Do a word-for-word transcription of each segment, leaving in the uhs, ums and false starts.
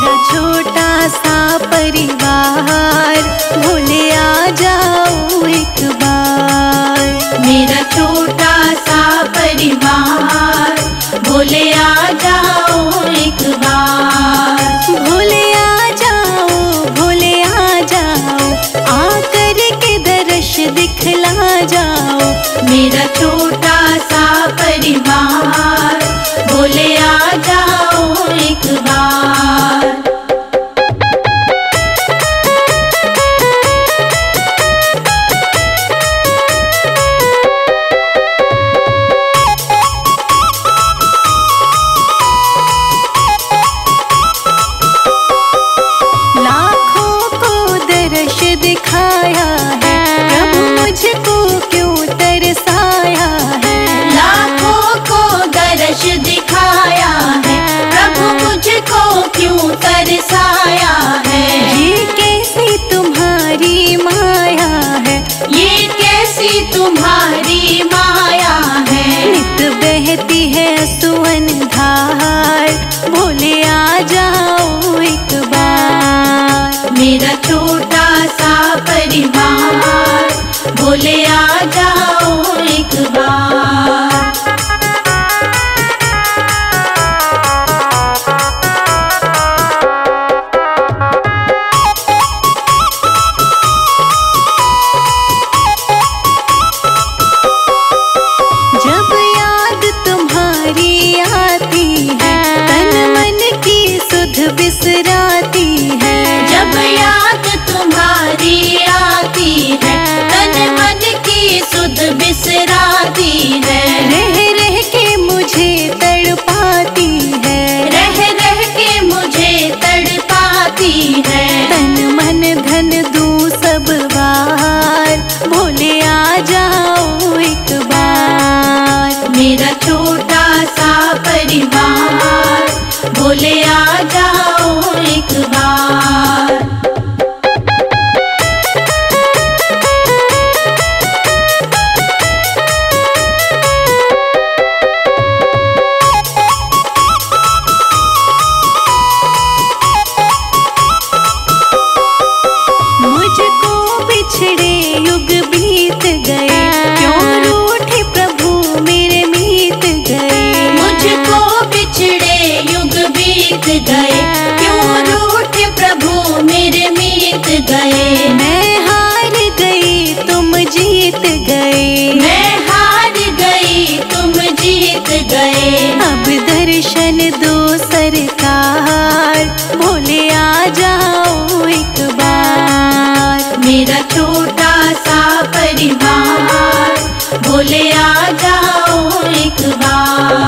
मेरा छोटा सा परिवार, भोले आ जाओ एक बार। मेरा छोटा सा परिवार, भोले आ जाओ एक बार। भोले आ जाओ, भोले आ जाओ, आकर के दर्श दिखला जाओ। मेरा छोटा सा परिवार, भोले आ जाओ एक बार। लाखों को दर्श दिखाया है, प्रभु मुझको क्यों तरसाया है। लाखों को दर्श दिखाया है, प्रभु मुझको क्यों तरसाया है। ये कैसी तुम्हारी माया है, ये कैसी तुम्हारी माया है। नित बहती है सुवन धार, भोले आ जाओ एक बार। मेरा छोटा सा परिवार, भोले आ जाओ एक बार। भोले आ जाओ एक बार। मुझको बिछड़े युग बीत गए, क्यों रूठे प्रभु मेरे मीत गए। मुझको बिछड़े युग बीत गए, क्यों रूठे प्रभु मेरे मीत गए। मैं हार गई तुम जीत गए, मैं हार गई तुम जीत गए। अब दर्शन दो सरकार, भोले आ जाओ एक बार। मेरा छोटा सा परिवार, भोले आ जाओ एक बार।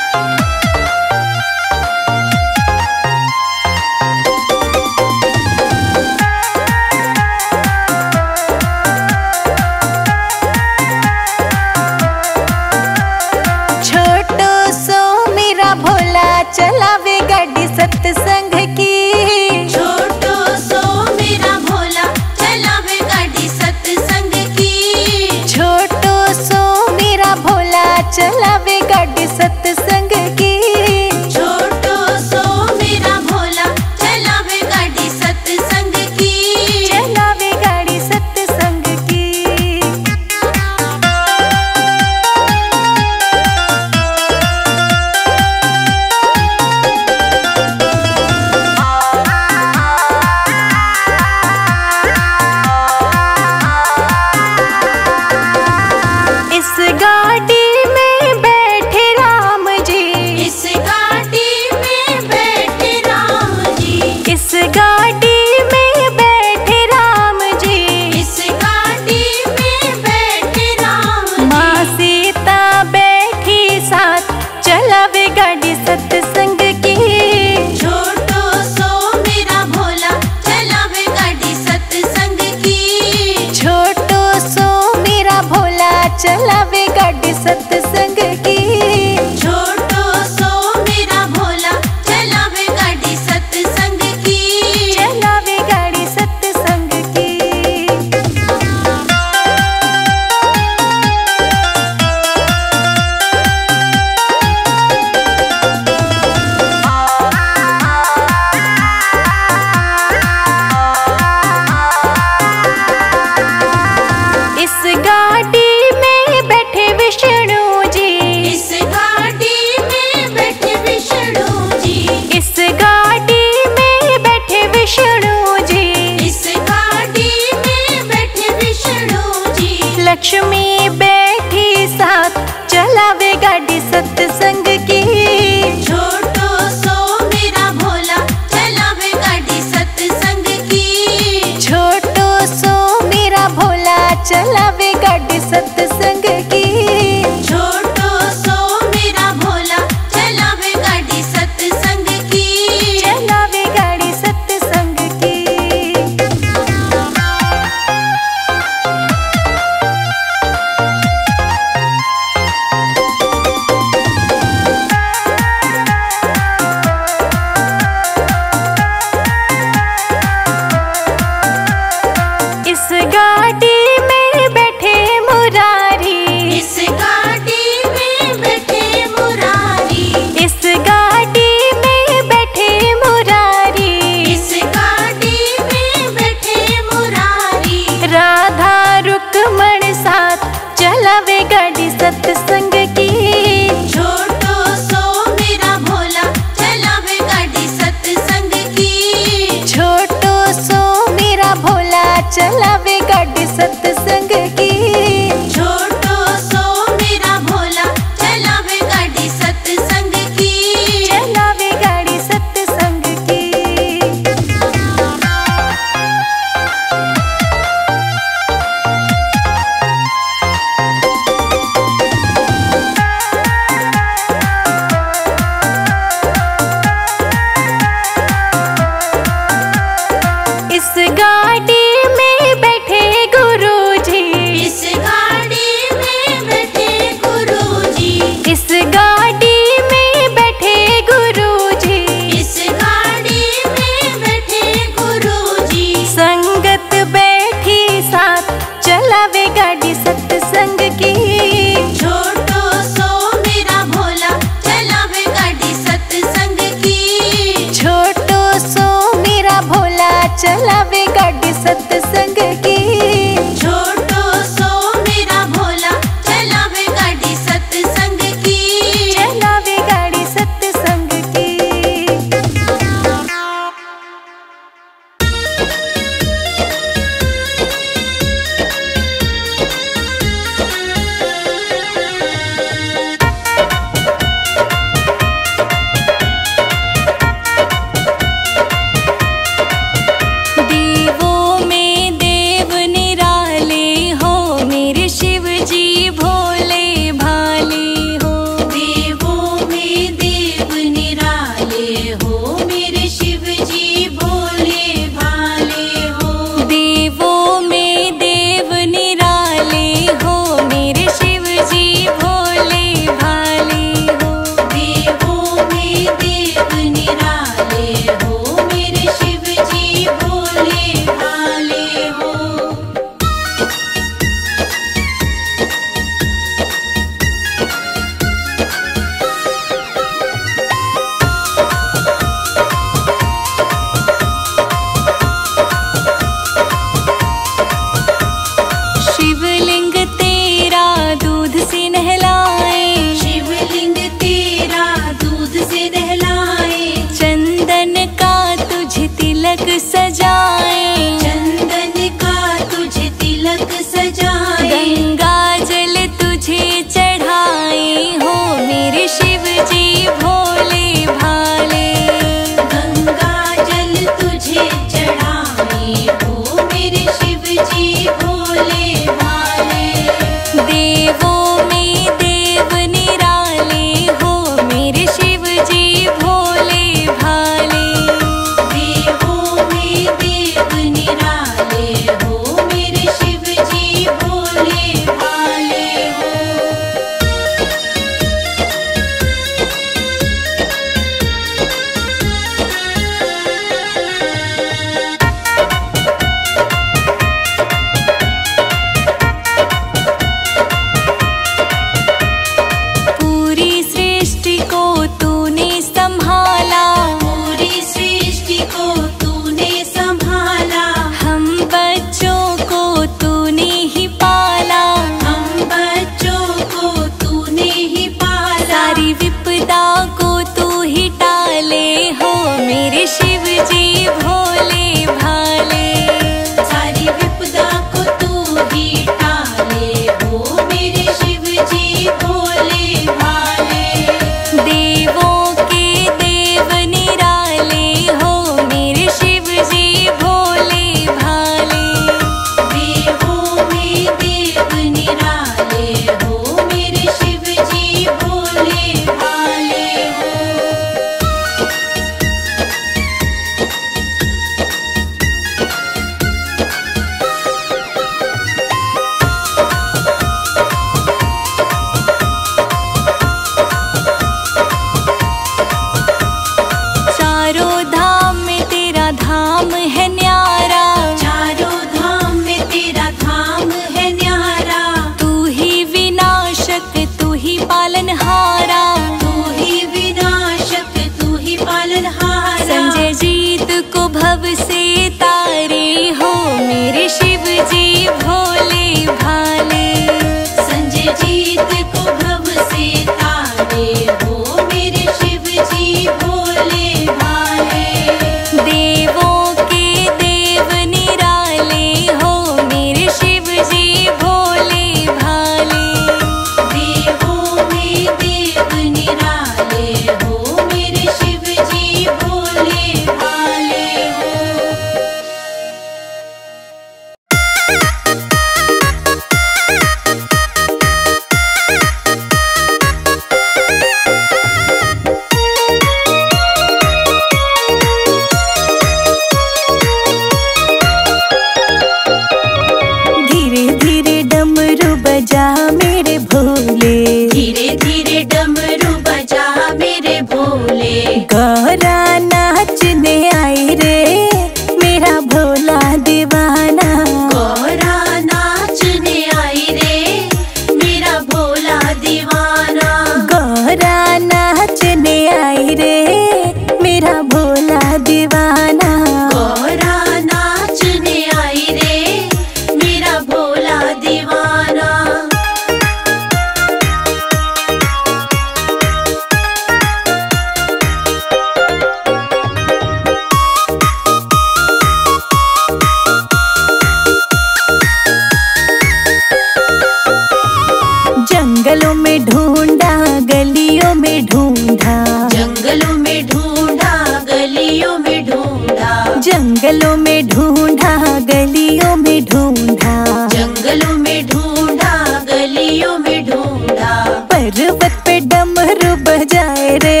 जंगलों में ढूंढा, गलियों में ढूंढा, जंगलों में ढूंढा, गलियों में ढूंढा, पर्वत पे डमरू बजाए रे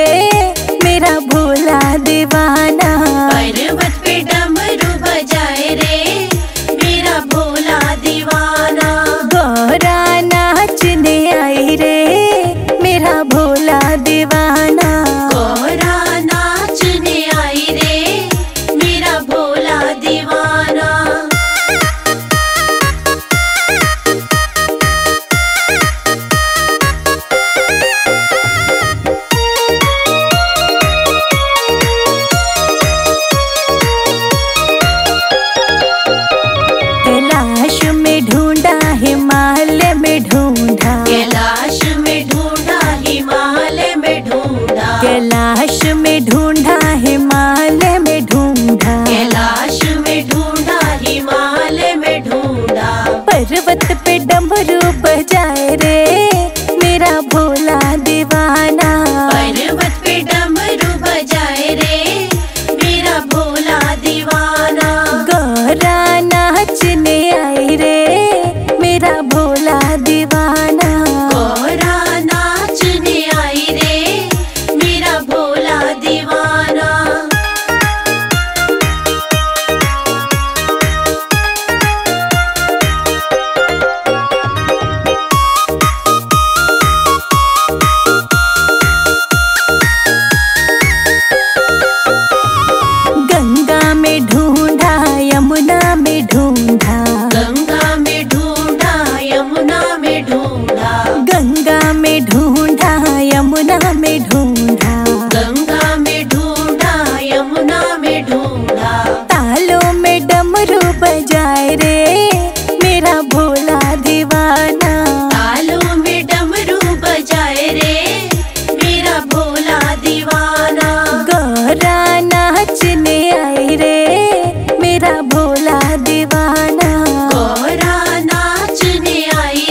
मेरा भोला दीवाना, पर्वत पे डमरू बजाए रे मेरा भोला दीवाना, गौरा नाचने आई रे मेरा भोला दीवाना, गौरा नाचने आई रे मेरा भोला दीवाना। कैलाश में ढूंढा, हिमालय में ढूंढा, कैलाश में ढूंढा, हिमालय में ढूंढा, कैलाश में ढूंढा, हिमालय में ढूंढा, कैलाश में ढूंढा, हिमालय में ढूंढा, पर्वत पे डमरू बजाए रे मेरा भोला दीवाना, पर्वत पे डमरू बजाए रे मेरा भोला दीवाना, गौरा नाचने आई रे मेरा भोला दीवाना, गौरा नाचने आई रे मेरा भोला दीवाना। गंगा में ढूंढा, यमुना में ढूंढा, गंगा में ढूंढा, यमुना में ढूंढा, गंगा में ढूंढा, यमुना में ढूंढा, गंगा में ढूंढा, यमुना में ढूंढा, तालों में डमरू बजाए रे मेरा भोला दीवाना, तालों में डमरू बजाए रे मेरा भोला दीवाना, गौरा नाचने आई रे मेरा भोला दीवाना, गौरा नाचने आई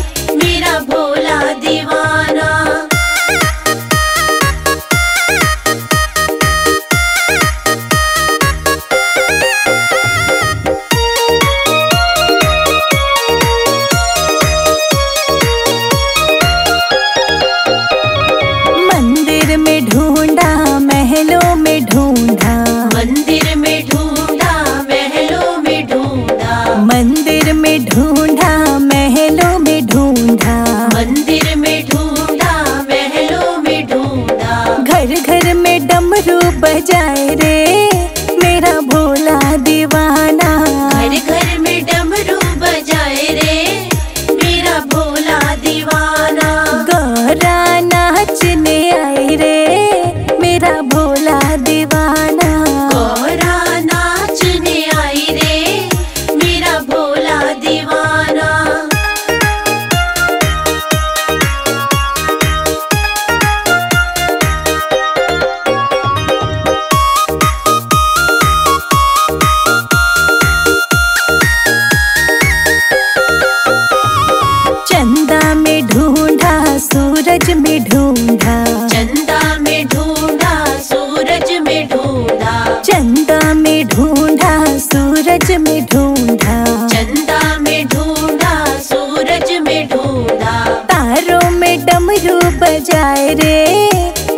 रे मेरा भोला दीवाना। मंदिर में ढूंढा, महलों में ढूंढा, मंदिर में ढूंढा, महलों में ढूंढा, मंदिर में ढूंढा, महलों में ढूंढा, मंदिर में ढूंढा, महलों में ढूंढा, घर घर में डमरू बजाए रे मेरा भोला दीवाना, घर घर में डमरू बजाए रे मेरा भोला दीवाना, गौरा नाचने आई रे मेरा भोला दीवाना, गौरा नाचने आई रे मेरा भोला दीवाना। चंदा में ढूंढा, सूरज में ढूंढा, चंदा में ढूंढा, सूरज में ढूंढा, चंदा में ढूंढा, सूरज में ढूंढा, चंदा में ढूंढा, सूरज में ढूंढा, तारों में डमरू बजाए रे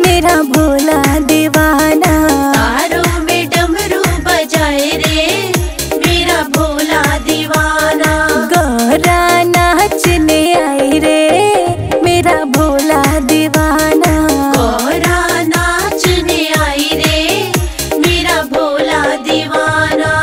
मेरा भोला दीवाना, तारों में डमरू बजाए रे मेरा भोला दीवाना, गौरा नाचने आई रे मेरा भोला दीवाना, गौरा नाचने आई रे मेरा भोला दीवाना।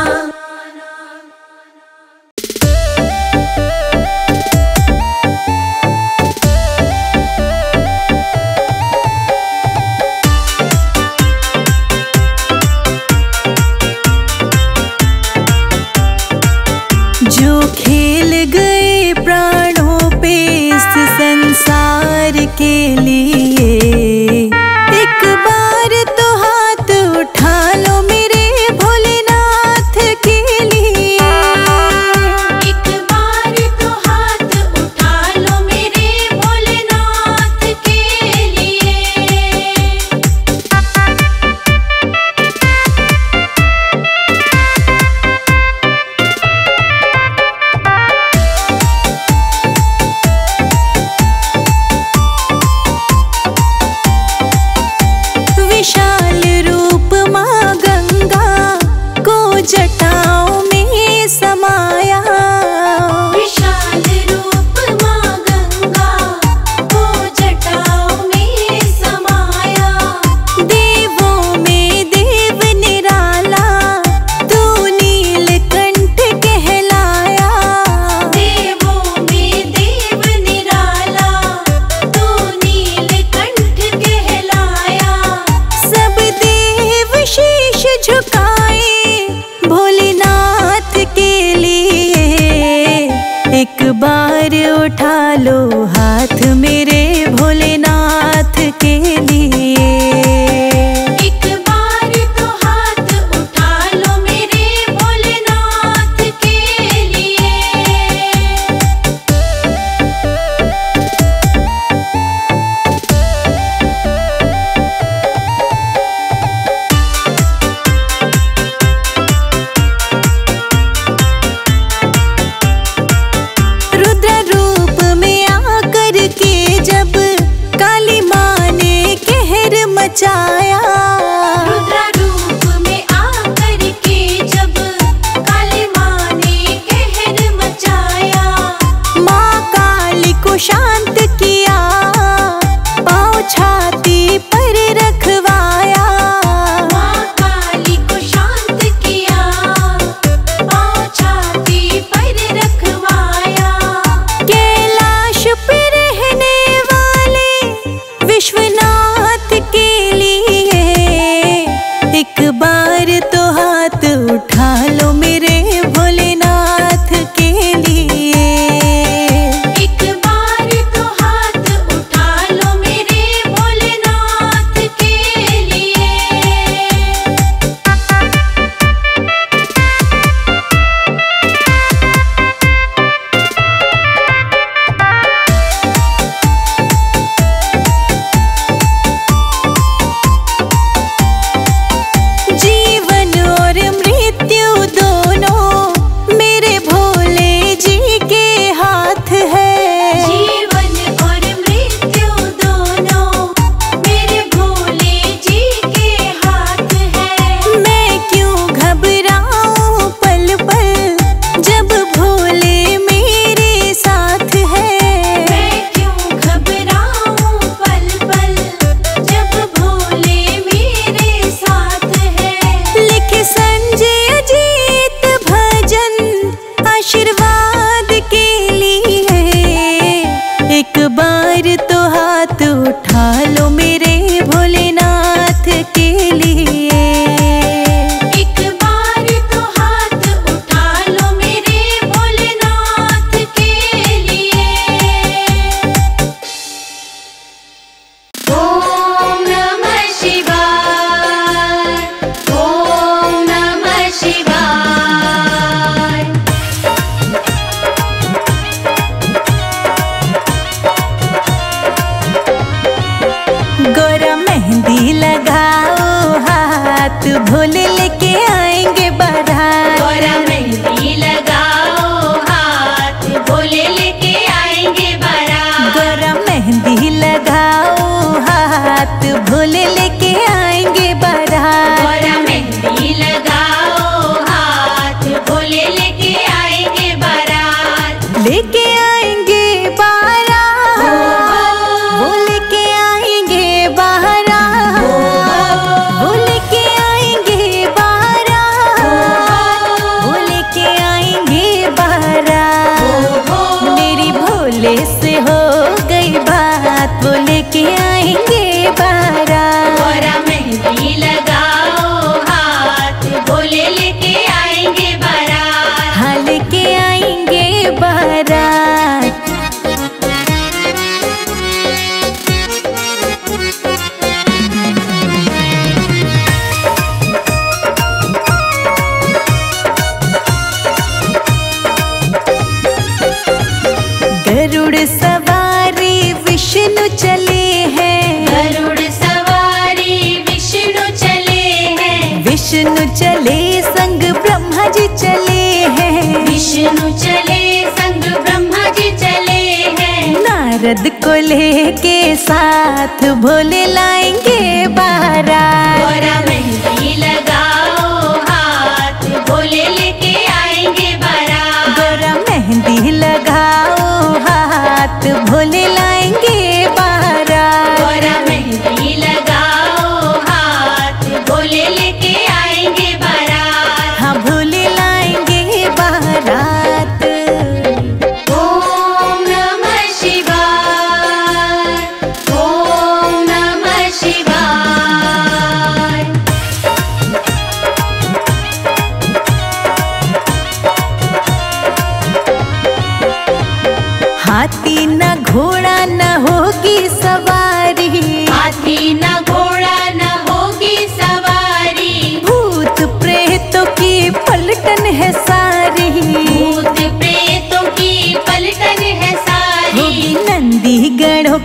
को लेके साथ भोले लाएंगे बारात। गोरा मेहंदी लगाओ हाथ भोले लेके आएंगे बारात। गोरा मेहंदी लगाओ हाथ भोले लाएंगे बारात। गोरा मेहंदी लगाओ हाथ भोले लेके आएंगे बारात। हाँ भोले लाएंगे बारात।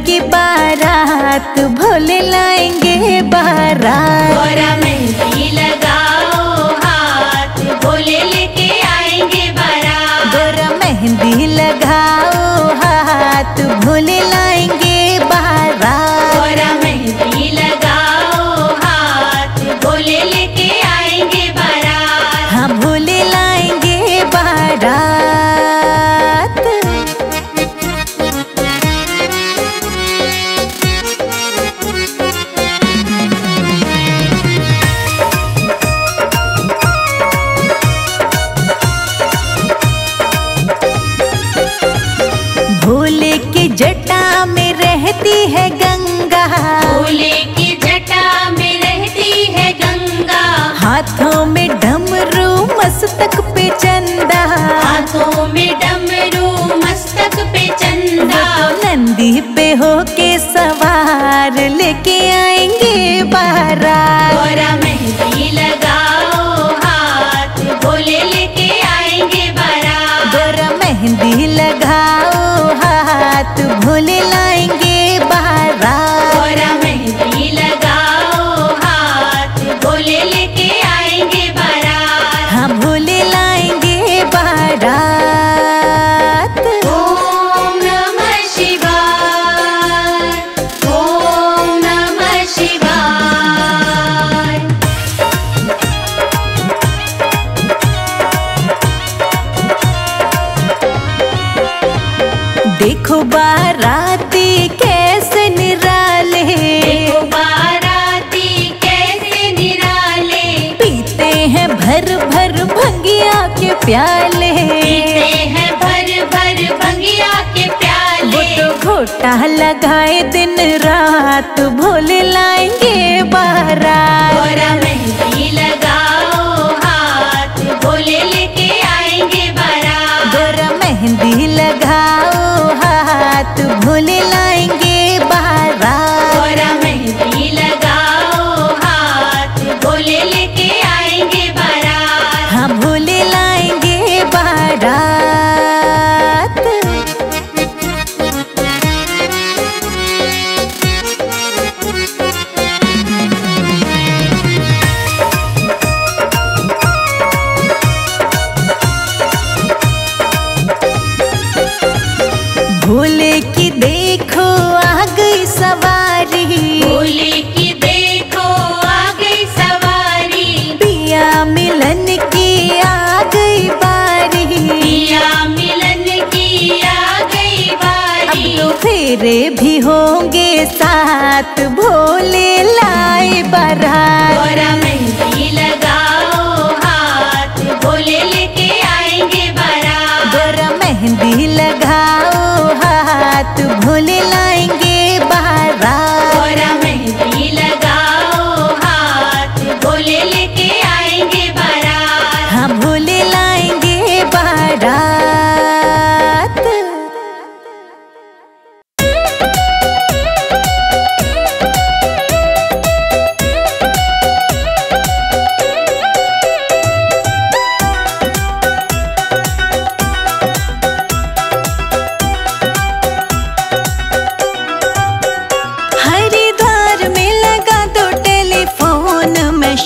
की बारात भोले लाएंगे बारात। गोरा मेहंदी लगाओ हाथ भोले लेके आएंगे बारात। गोरा मेहंदी लगाओ हाथ भोले लाएंगे बारात। गोरा मेहंदी लगाओ हाथ भोले लेके आएंगे बारात। हाँ भोले लाएंगे बारात। मस्तक पे चंदा। हाथों में डमरू मस्तक पे चंदा। नंदी पे होके सवार लेके आएंगे बारात। गोरा मेहंदी लगाओ हाथ भोले लेके आएंगे बारात। गोरा मेहंदी लगाओ हाथ भोले लाएंगे बारात। गोरा मेहंदी लगाओ हाथ भोले लेके आएंगे बारात। प्याले पीते हैं भर भर भंगिया के प्याले। वो तो घोटा लगाए दिन रात भोले लाएंगे बारात। गोरा मेहंदी लगाओ हाथ भोले लेके आएंगे बारात। गोरा मेहंदी लगाओ हाथ भोले लाएंगे बारात। गोरा मेहंदी लगाओ हाथ भोले लेके आएंगे बारात। तेरे भी होंगे साथ भोले लाए बारात। बड़ा मेहंदी लगाओ हाथ भोले लेके आएंगे बारात। बड़ा मेहंदी लगाओ हाथ भोले लाएंगे बारात। बड़ा मेहंदी लगाओ हाथ भोले लेके आएंगे बारात। हम भोले लाएंगे बारात।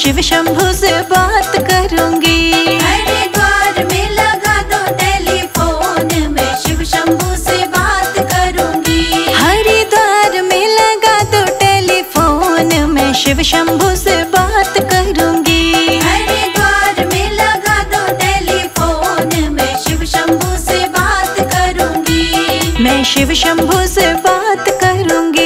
शिव शंभु से बात करूंगी। हरिद्वार में लगा दो टेलीफोन, मैं शिव शंभु से बात करूंगी। हरिद्वार में लगा दो टेलीफोन, मैं शिव शंभु से बात करूंगी। हरिद्वार में लगा दो टेलीफोन, मैं शिव शंभु से बात करूंगी। मैं शिव शंभु से बात करूंगी।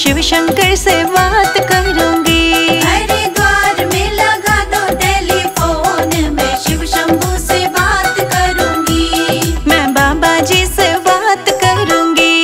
शिव शंकर से बात करूंगी। हरिद्वार में लगा दो टेलीफोन, मैं शिव शंभू से बात करूंगी। मैं बाबा जी से बात करूंगी।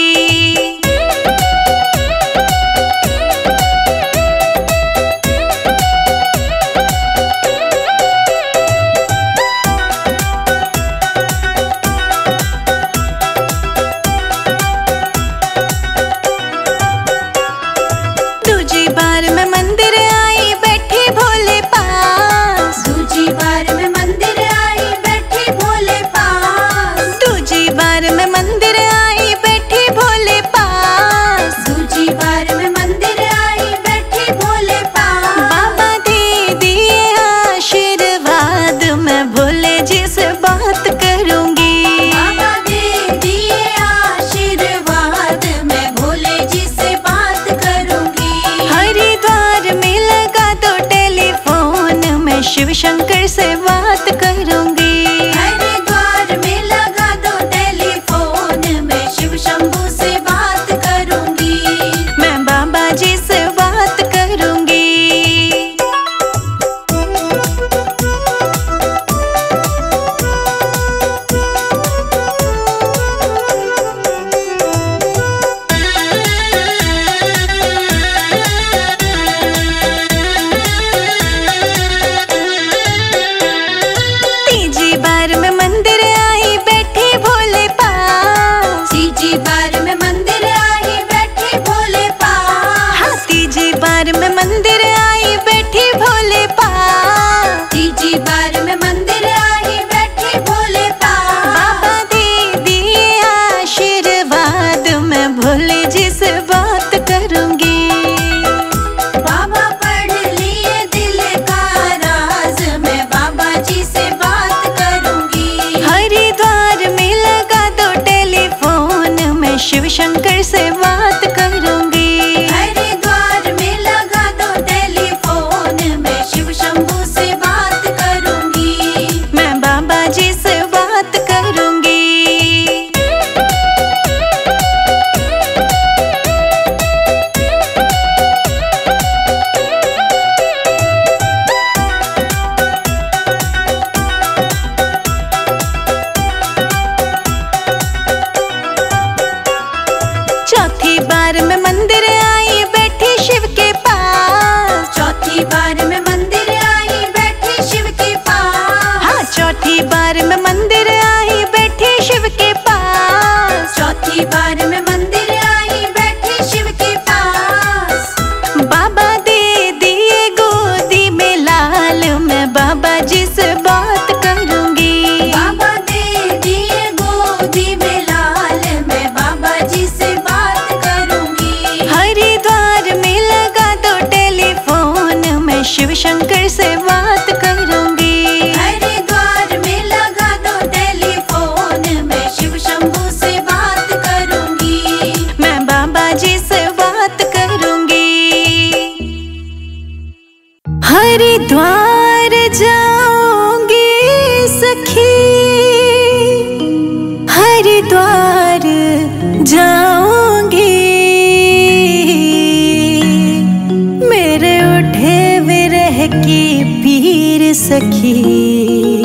शिव शंकर से बात करूंगी। हरिद्वार में लगा दो टेलीफोन, मैं शिव शंभू से बात करूंगी। मैं बाबा जी से बात करूंगी। शिव शंकर से बात करूंगी। हरिद्वार में लगा दो टेलीफोन, मैं शिव शंभू से बात करूंगी। मैं बाबा जी से बात करूंगी। चौथी बार मैं मंदिर आई बैठी शिव के पास। चौथी बार मैं मंदिर आई बैठी सखी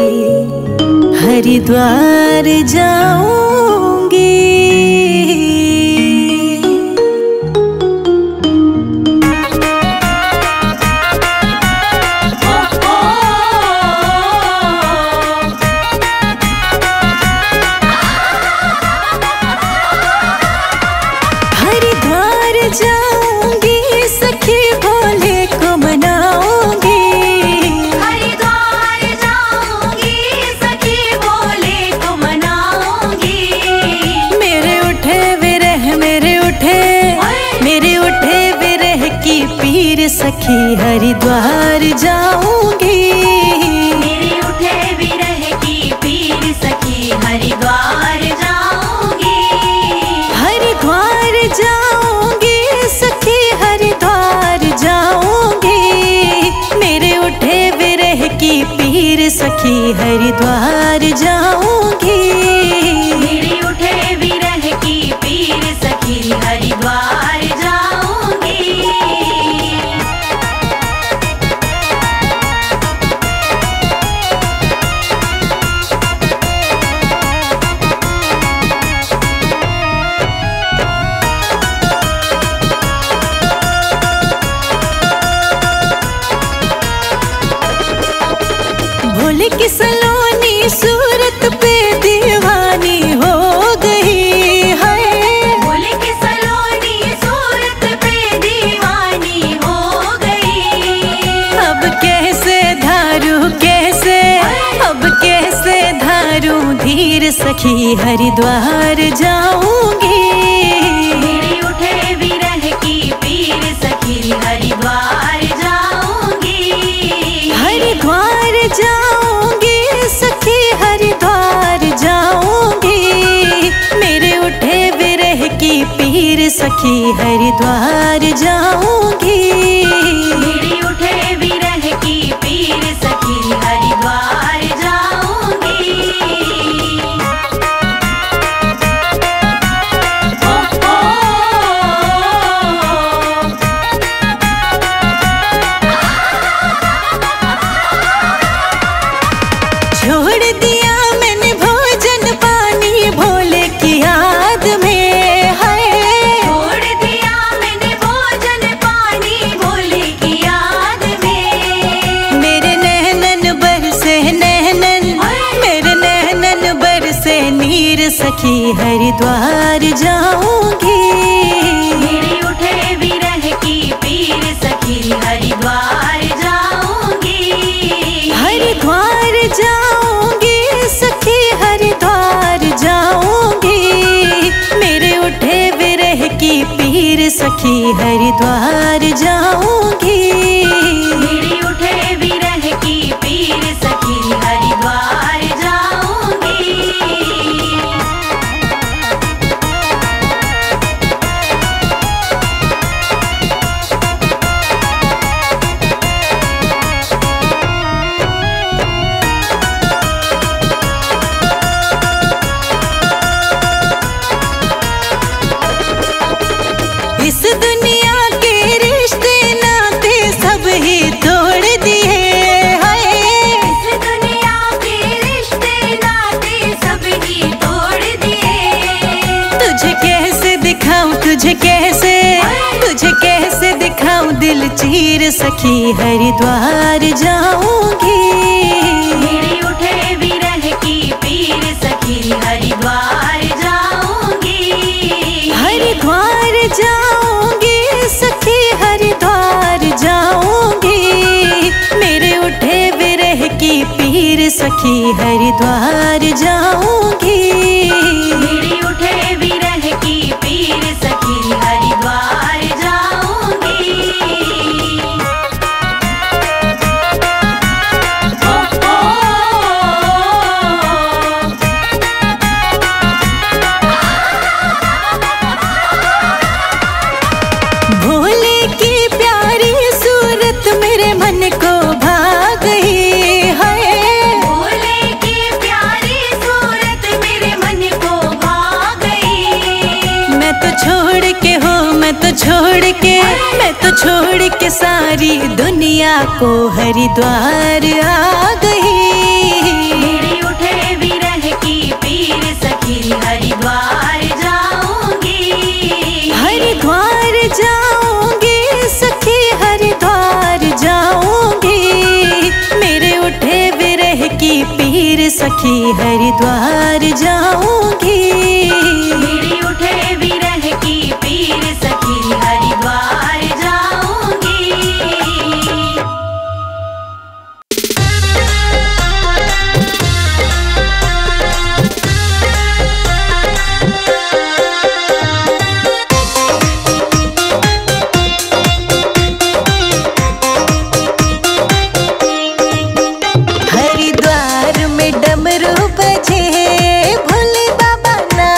हरिद्वार जाऊंगी। हरिद्वार जाऊंगी सखी भोले को मनाऊंगी। हरिद्वार जाऊंगी सखी भोले को मनाऊंगी। मेरे उठे विरह मेरे उठे मेरे उठे विरह की पीर सखी हरिद्वार जाऊंगी। मेरे उठे विरह की पीर सखी हरिद्वार जाऊंगी। हरिद्वार जाऊंगी सखी हरिद्वार जाऊंगी। मेरे उठे विरह की पीर सखी हरिद्वार जाऊंगी। मेरे उठे विरह की पीर सखी हरिद्वार जाऊंगी। भोले की सलोनी सूरत पे दीवानी हो गई है। भोले की सलोनी सूरत पे दीवानी हो गई। अब कैसे धारू कैसे अब कैसे धारू धीर सखी हरिद्वार जाऊंगी। मेरे उठे विरह की पीर सखी हरिद्वार जाऊंगी। हरिद्वार जाऊंगी सखी हरिद्वार जाऊंगी। मेरे उठे विरह की पीर सखी हरिद्वार जाऊंगी। मेरे उठे विरह की पीर सखी हरिद्वार जाऊंगी। छोड़ दिया मैंने भोजन पानी भोले की याद में है। छोड़ दिया मैंने भोजन पानी भोले की याद में। मेरे नैनन बरसे नैनन मेरे नैनन बरसे नीर सखी हरिद्वार जाऊंगी। मेरे उठे विरह की पीर सखी हरिद्वार जाऊंगी। हरिद्वार जाऊंगी सखी हरिद्वार जाऊंगी। मेरे उठे विरह की पीर सखी हरिद्वार जाऊंगी। मेरे उठे विरह की पीर सखी हरिद्वार जाऊंगी। इस दुनिया के रिश्ते नाते सब ही तोड़ दिए है। इस दुनिया के रिश्ते नाते सब ही तोड़ दिए। तुझे कैसे दिखाऊं तुझे कैसे तुझे कैसे दिखाऊं दिल चीर सखी हरिद्वार जाऊंगी। मेरे उठे विरह की पीर सखी हरिद्वार जाऊंगी। हरिद्वार जाऊंगी सखी हरिद्वार जाऊंगी। मेरे उठे विरह की पीर सखी हरिद्वार जाऊंगी। मेरे उठे विरह की पीर सखी हरिद्वार जाऊंगी। भोले की प्यारी सूरत मेरे मन को सारी दुनिया को हरिद्वार आ गई। मेरी उठे विरह की पीर सखी हरिद्वार जाऊंगी, हरिद्वार जाऊंगी सखी हरिद्वार जाऊंगी। मेरे उठे विरह की पीर सखी हरिद्वार जाऊंगी, मेरी उठे विरह की पीर सखी हरिद्वार। हरिद्वार में डमरू बजे भोले बाबा ना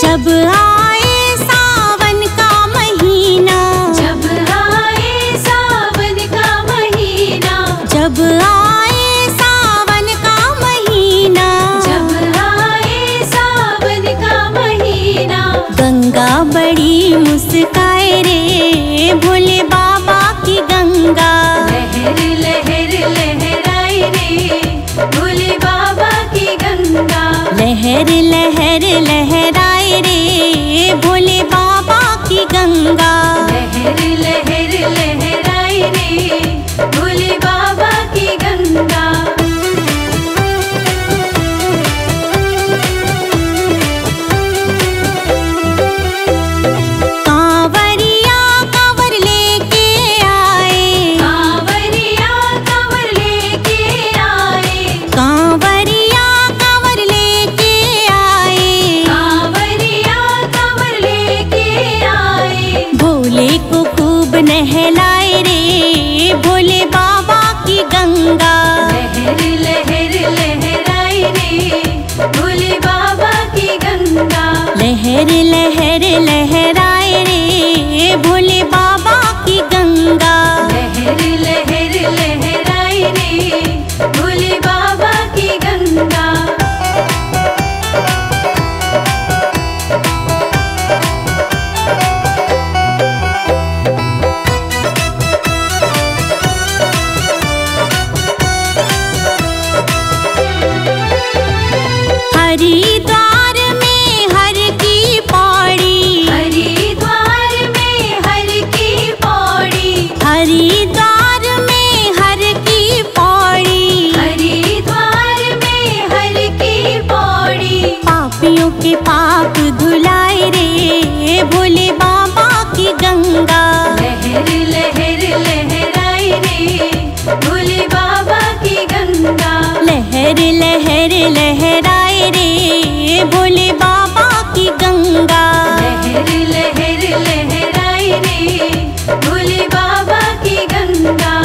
जब आए सावन का महीना, जब आए सावन का महीना, जब आए सावन का महीना, जब आए सावन का महीना, गंगा बड़ी मुस्काए रे भोले बाबा की गंगा, लहर लहर लहराए रे भोले बाबा की गंगा, लहर लहर लहराए रे भोले बाबा की गंगा, लहर लहर लहराए रे भोले बाबा की गंगा। लहर लहर लहराए रे भोले बाबा की गंगा, लहर लहर लहराए रे भोले बाबा की गंगा। हरिद्वार में हर की पौड़ी, हरिद्वार में हर की पौड़ी, पापियों के पाप धुलाए रे भोले बाबा की गंगा, लहर लहर लहराए रे भोले बाबा की गंगा, लहर लहर लहराए रे भोले बाबा की गंगा, लहर लहर लहराए रे भोले बाबा की गंगा।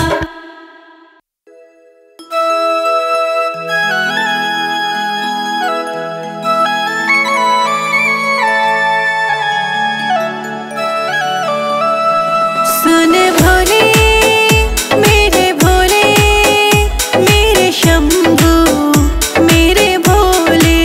मेरे भोले मेरे शंभू मेरे भोले,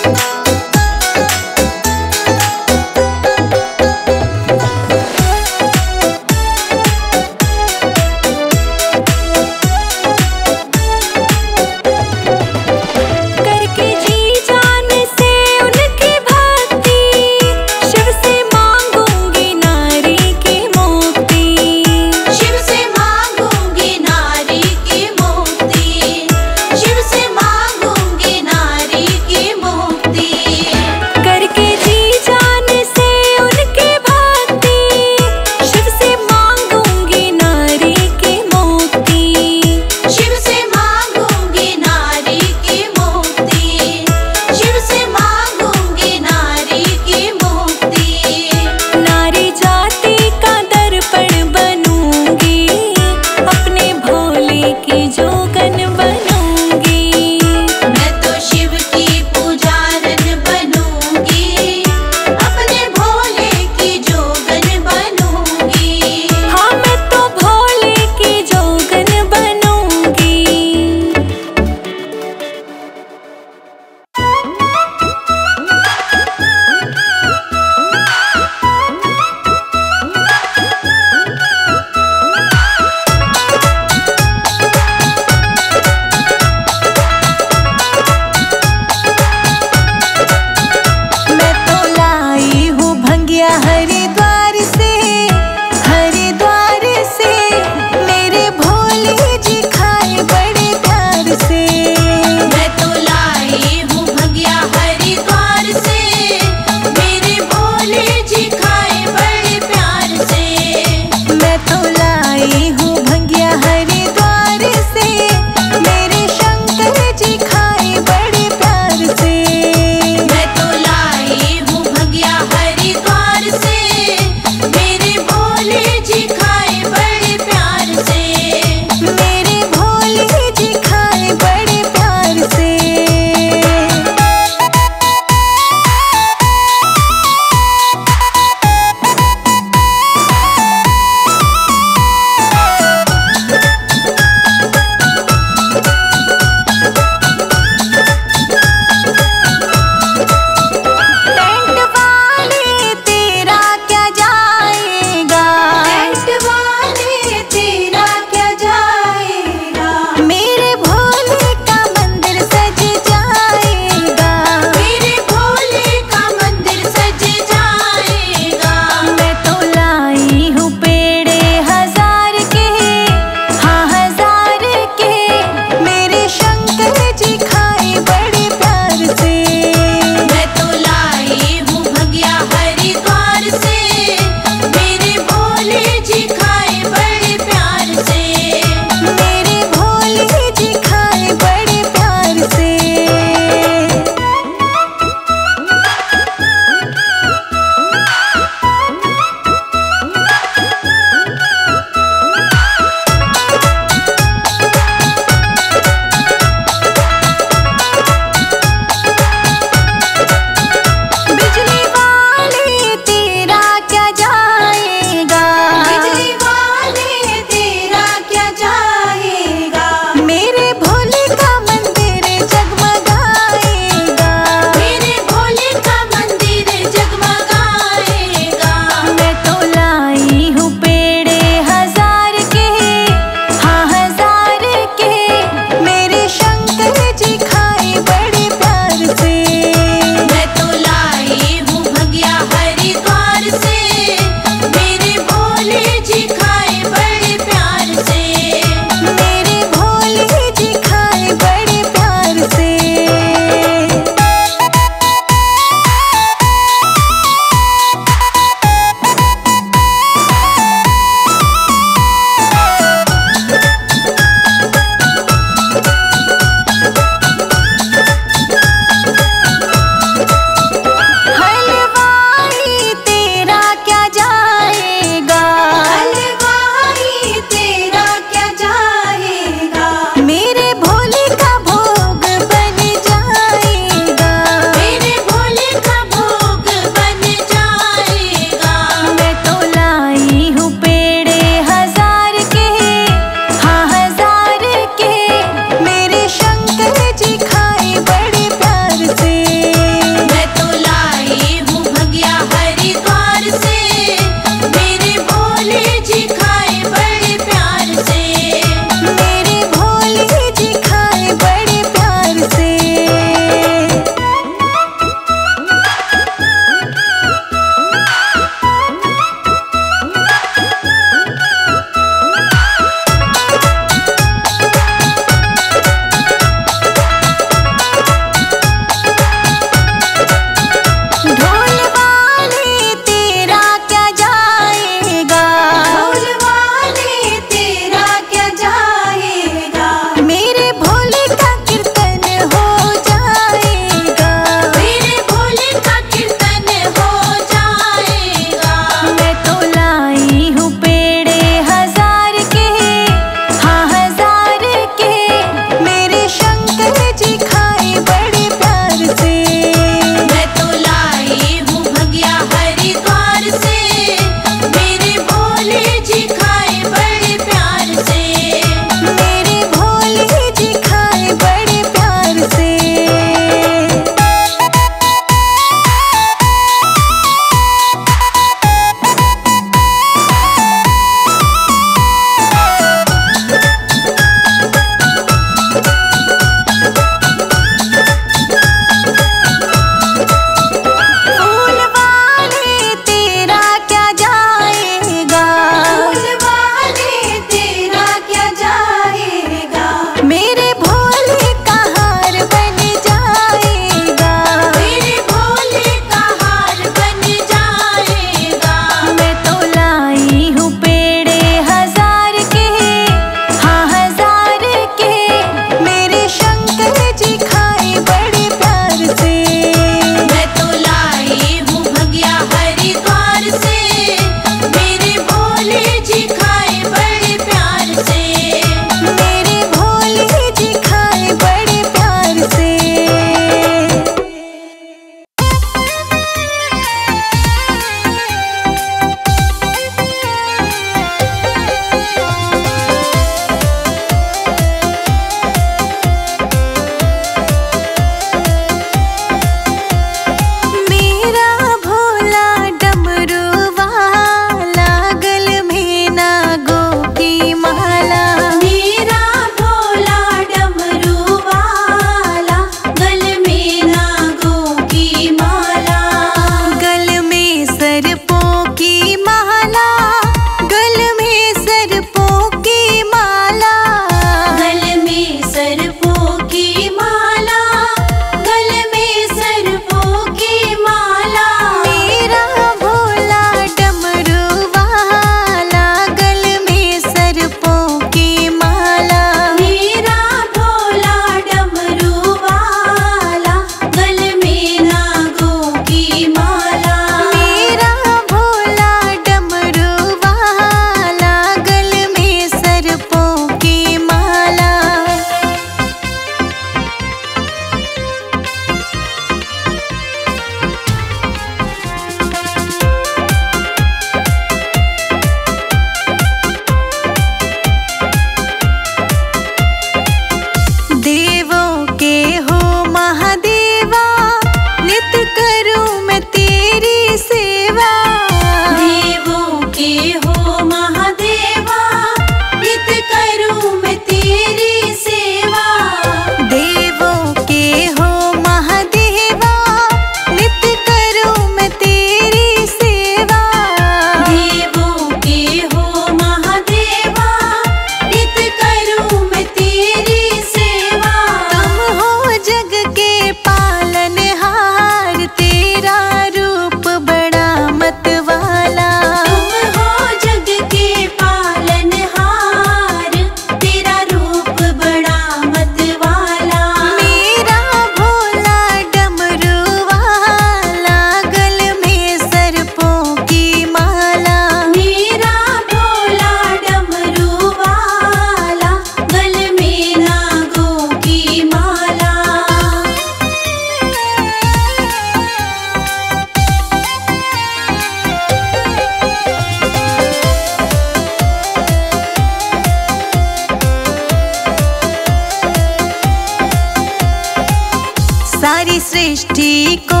सारी सृष्टि को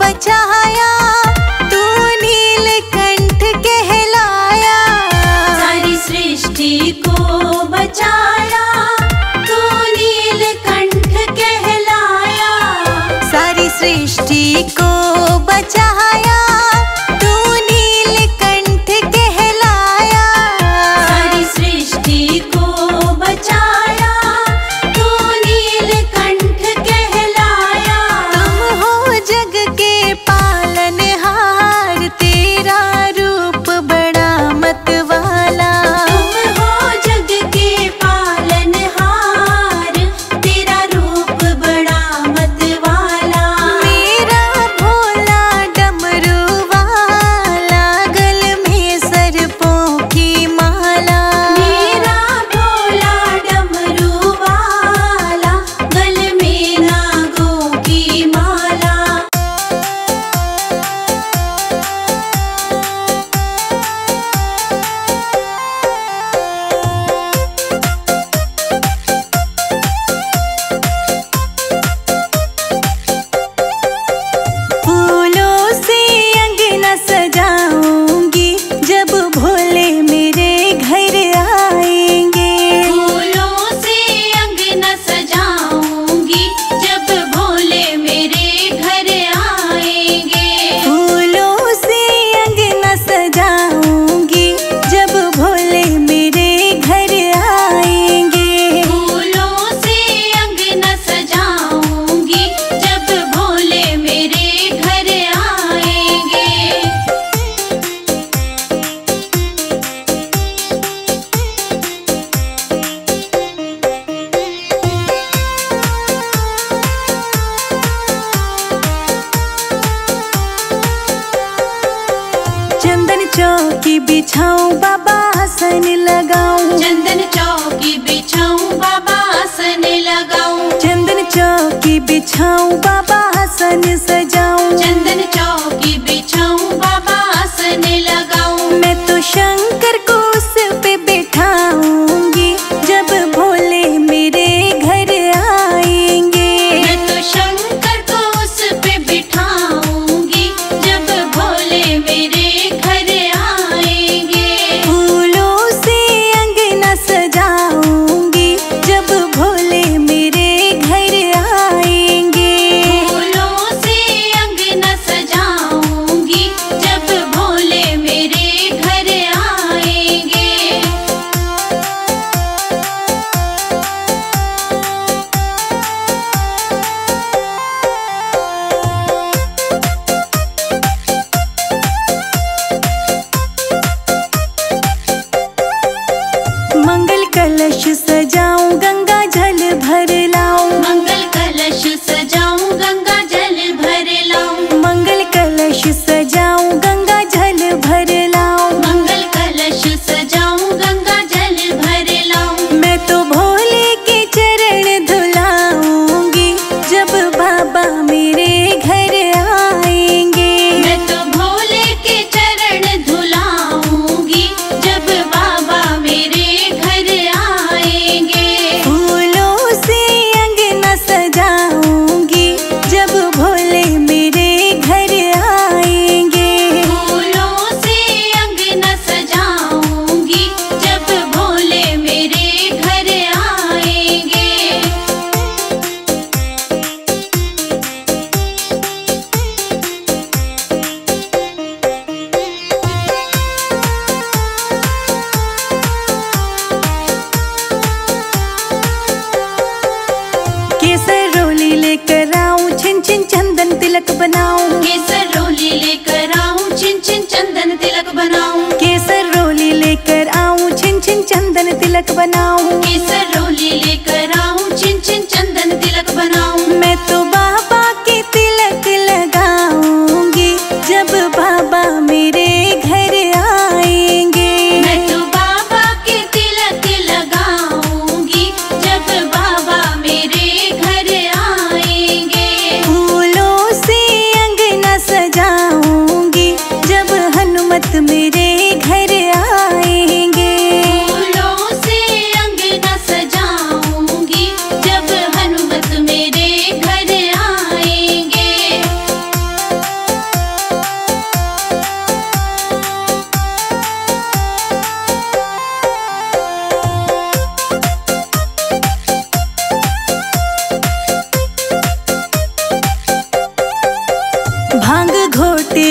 बचाया, तू नीलकंठ कहलाया। सारी सृष्टि को बचाया, तू नीलकंठ कहलाया। सारी सृष्टि को बचाया, तू नीलकंठ कहलाया। सारी सृष्टि को बचाया, मेरे घर आएंगे। फूलों से अंगना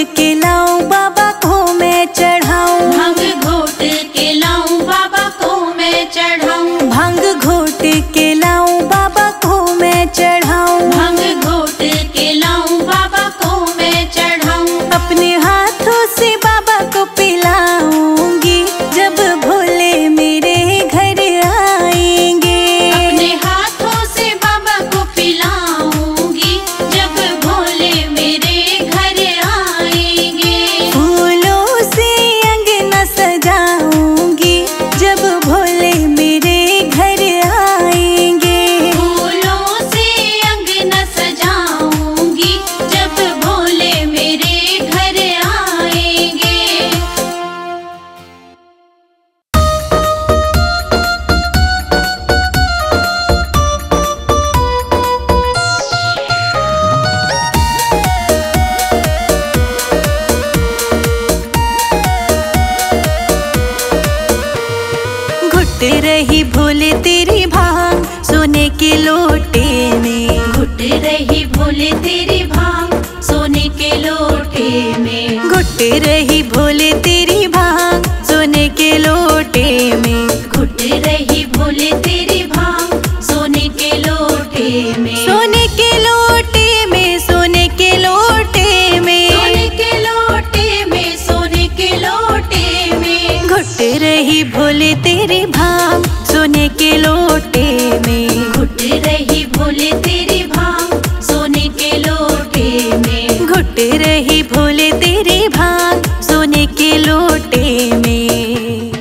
के लाऊं बाबा को मैं चढ़ाऊं, भांग घोट के लाऊं बाबा को मैं चढ़ाऊं, भांग घोट के लाऊं बाबा को मैं चढ़ाऊं, भांग घोट के लाऊं बाबा को मैं चढ़ाऊं, अपने हाथों से बाबा को पिलाऊंगी जब भोले मेरे घर आएंगे, अपने हाथों से बाबा को पिलाऊंगी जब भोले मेरे घर आएंगे, फूलों से अंगना सजाऊंगी जब भोले मेरे घर आएंगे, फूलों से अंगना सजाऊंगी जब भोले मेरे घर आएंगे। घुट रही भोले तेरी भांग सोने के लोटे में, घुट रही भोले तेरी भांग सोने के लोटे में, घुट रही भोले तेरी भांग सोने के लोटे में, घुट रही भोले तेरी भांग सोने के लोटे में, सोने के लोटे में, सोने के लोटे में, सोने के लोटे में, सोने के लोटे में, घुट रही भोले तेरी भांग सोने के लोटे में, घुट रही भोले तेरी भांग सोने के लोटे में, घुट रही भोले तेरे भांग सोने के लोटे में।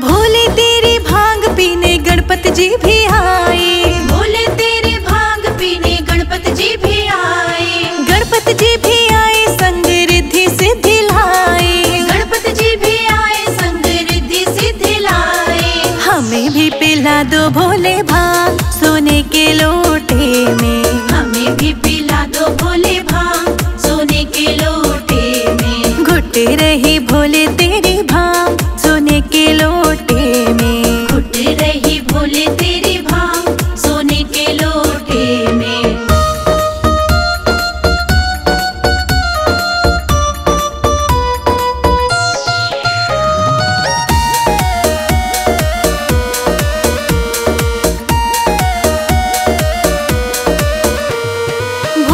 भोले तेरी भांग पीने गणपत जी भी आए, भोले तेरी भांग पीने गणपत जी भी आए, गणपत जी भी आए संग रिद्धि सिद्धि लाए, गणपत जी भी आए संग रिद्धि सिद्धि लाए, हमें भी पिला दो भोले भांग सोने के लोटे में, हमें भी पिला दो भोले भांग सोने के लोटे में, घुट रही भोले तेरी भांग सोने के लोटे में, घुट रही भोले तेरी भांग सोने के लोटे में।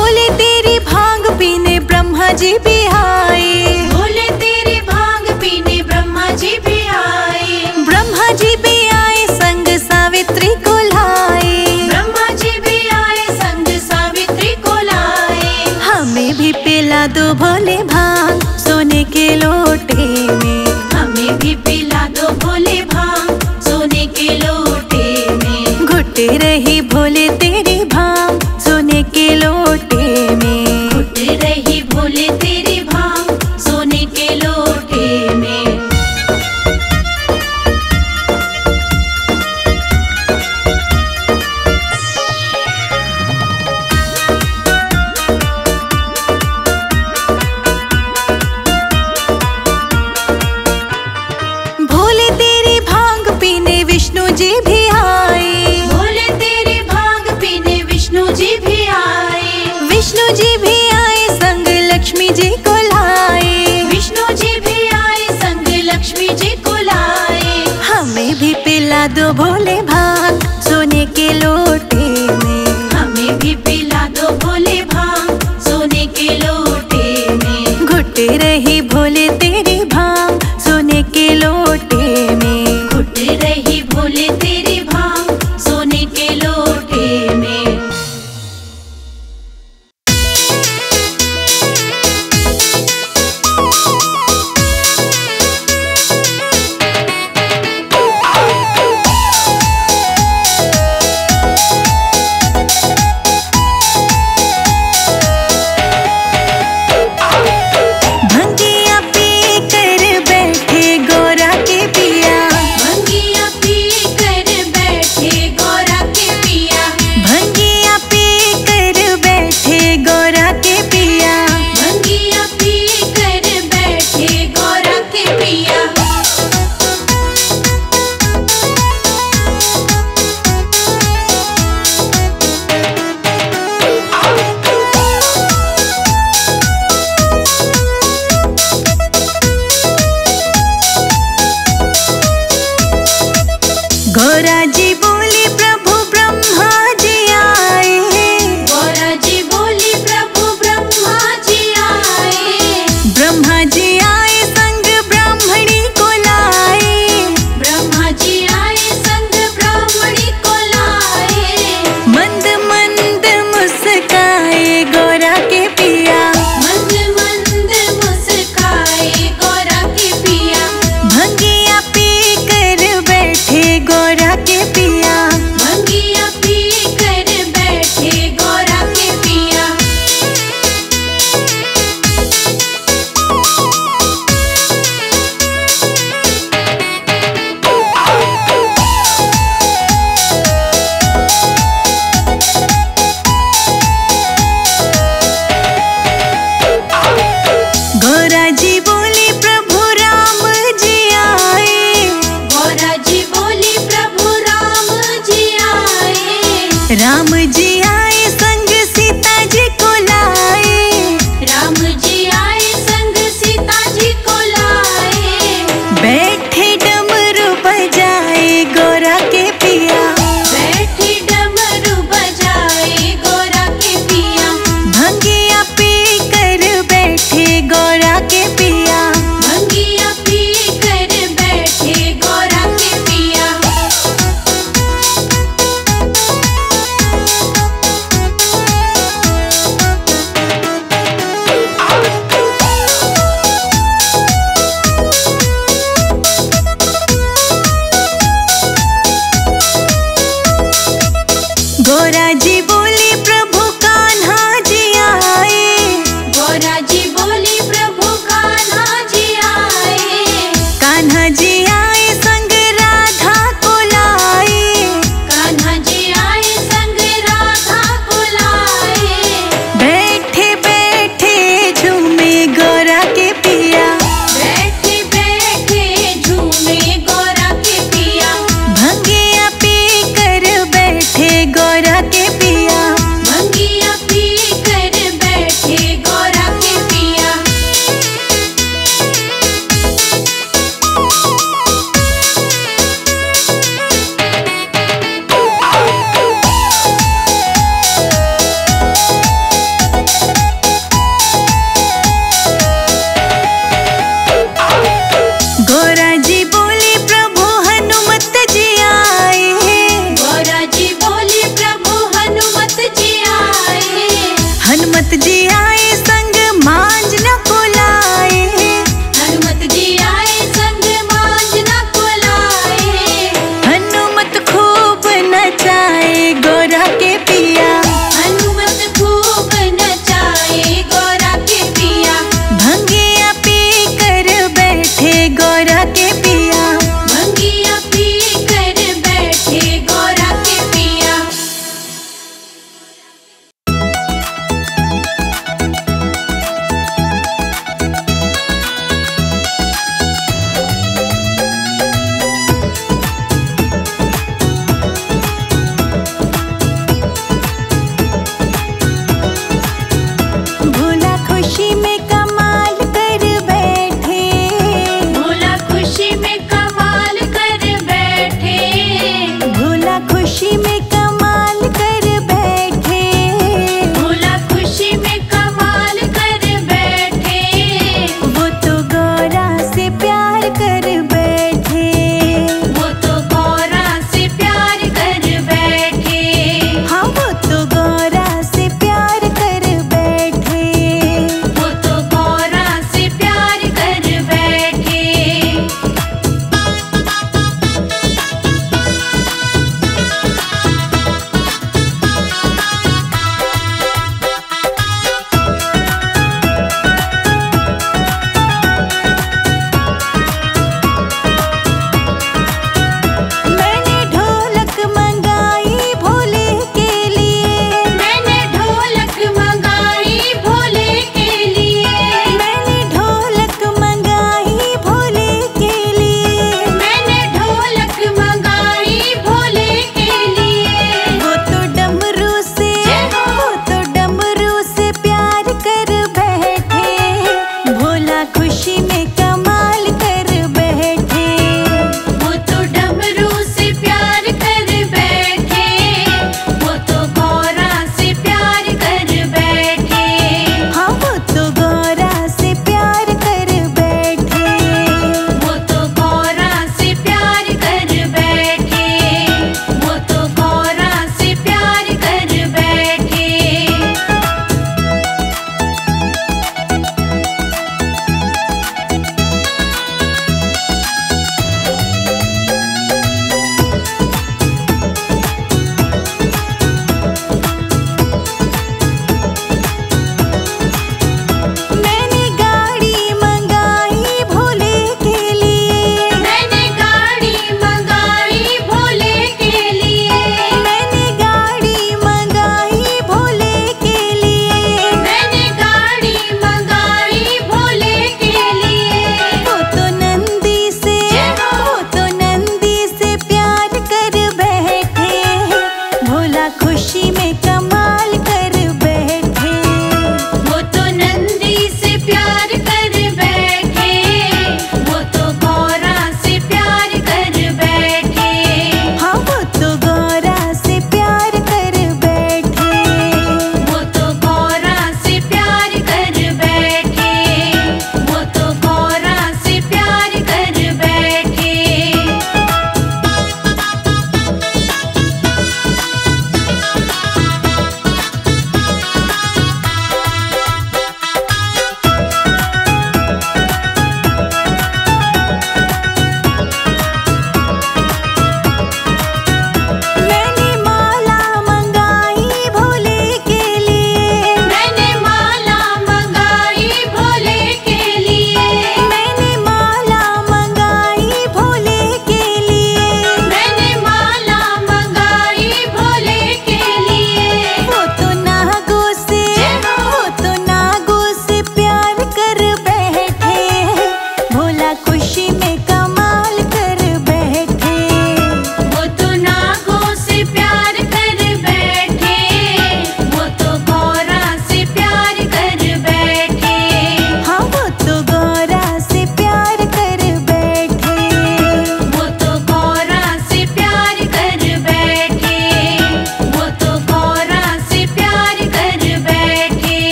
भोले तेरी भांग पीने ब्रह्मा जी भी आए, भोले तेरी भांग पीने ब्रह्मा जी भी आए, ब्रह्मा जी भी आए संग सावित्री को लाए, ब्रह्मा जी भी आए संग सावित्री को लाए, हमें भी पिला दो भोले भांग सोने के लोटे में, हमें भी पिला दो भोले भांग सोने के लोटे में, घुट रही भोले तेरी भांग सोने के लोटे में, घुट रही भोले तेरी हनुमत जी आए संग मांझ न कुलाए, हनुमत जी आए संग मांझ न कुलाए, हनुमत खूब नचाए गोरा के पिया, हनुमत खूब नचाए गोरा के पिया, भंगिया पी कर बैठे गोरा के पिया, भंगिया पी कर बैठे गोरा के पिया।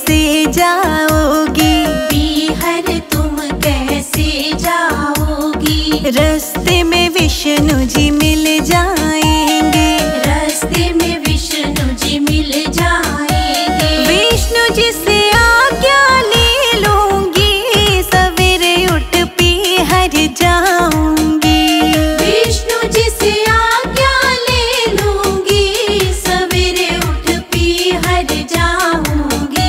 कैसे जाओगी बिहर तुम कैसे जाओगी, रास्ते में विष्णु जी मिल जाएंगे, रास्ते में विष्णु जी मिल जाएंगे। विष्णु जी से आज्ञा ले लूंगी, सवेरे उठ बिहर जाऊंगी। विष्णु जी से आज्ञा ले लूंगी, सवेरे उठ बिहर जाऊंगी।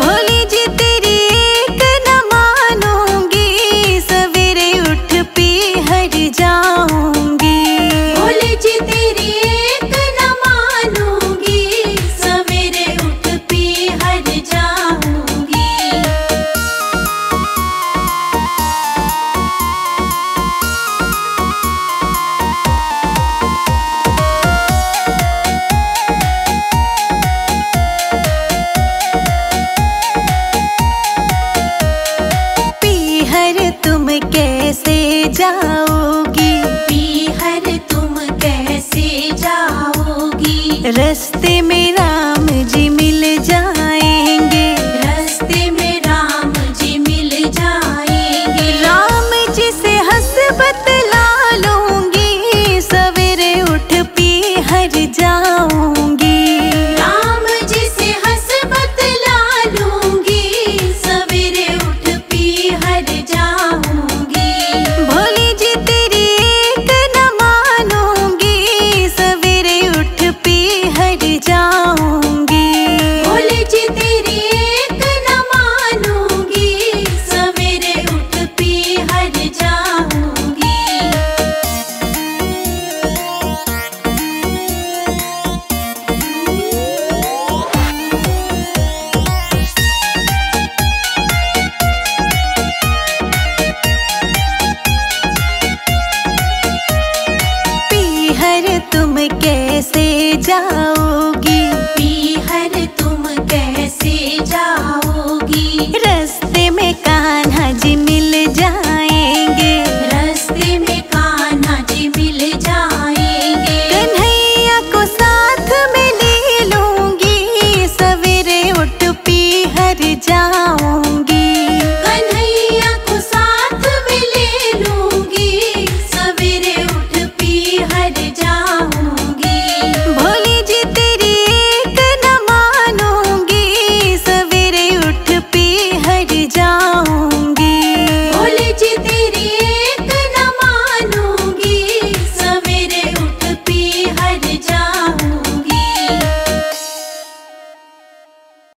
भोले जी तेरी एक न मानूंगी, सवेरे उठ बिहर जाऊंगी। भोले जी तेरी एक न मानूंगी, सवेरे उठ बिहर जाऊंगी। बिहर तुम कैसे जाओगी बिहर तुम कैसे जाओगी, रास्ते में राम जी मिल जाएंगे, रास्ते में राम जी मिल जाएंगे। राम जी से हंस बतला लूंगी, सवेरे उठ बिहर जाऊं।